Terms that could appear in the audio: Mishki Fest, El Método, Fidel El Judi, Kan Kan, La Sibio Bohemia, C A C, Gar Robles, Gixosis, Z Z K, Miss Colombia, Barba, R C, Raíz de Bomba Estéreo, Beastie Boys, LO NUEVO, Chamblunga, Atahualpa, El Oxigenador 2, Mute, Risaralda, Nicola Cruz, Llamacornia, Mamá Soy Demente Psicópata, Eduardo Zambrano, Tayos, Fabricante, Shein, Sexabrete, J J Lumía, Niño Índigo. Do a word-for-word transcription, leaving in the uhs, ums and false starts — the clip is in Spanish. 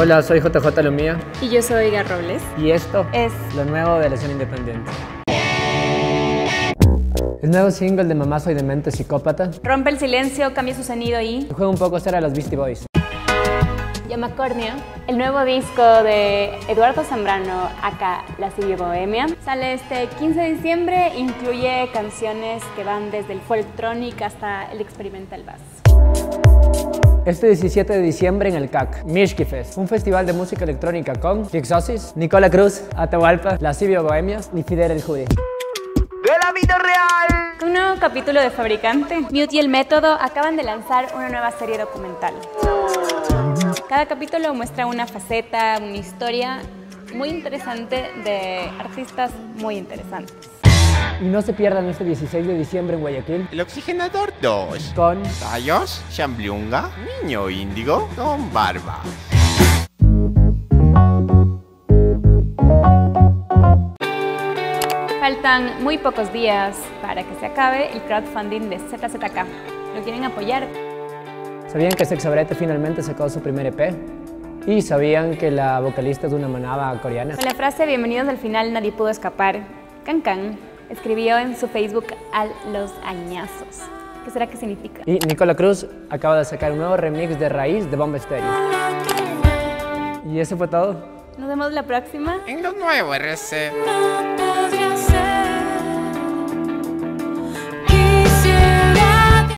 Hola, soy J J Lumía. Y yo soy Gar Robles. Y esto es lo nuevo de Lesión Independiente. El nuevo single de Mamá Soy Demente Psicópata rompe el silencio, cambia su sonido y juega un poco ser a los Beastie Boys. Llamacornia, el nuevo disco de Eduardo Zambrano, acá La Sibio Bohemia, sale este quince de diciembre, incluye canciones que van desde el folktronic hasta el experimental bass. Este diecisiete de diciembre en el C A C, Mishki Fest, un festival de música electrónica con Gixosis, Nicola Cruz, Atahualpa, La Sibio Bohemia y Fidel El Judi. ¡De la vida real! Un nuevo capítulo de Fabricante. Mute y El Método acaban de lanzar una nueva serie documental. Cada capítulo muestra una faceta, una historia muy interesante de artistas muy interesantes. Y no se pierdan este dieciséis de diciembre en Guayaquil El Oxigenador dos con Tayos, Chamblunga, Niño Índigo con Barba. Faltan muy pocos días para que se acabe el crowdfunding de Z Z K. ¿Lo quieren apoyar? ¿Sabían que Sexabrete finalmente sacó su primer E P? ¿Y sabían que la vocalista es una manaba coreana? Con la frase "bienvenidos al final, nadie pudo escapar", Kan Kan escribió en su Facebook a los añazos. ¿Qué será que significa? Y Nicola Cruz acaba de sacar un nuevo remix de Raíz de Bomba Estéreo. Y eso fue todo. Nos vemos la próxima en lo nuevo R C.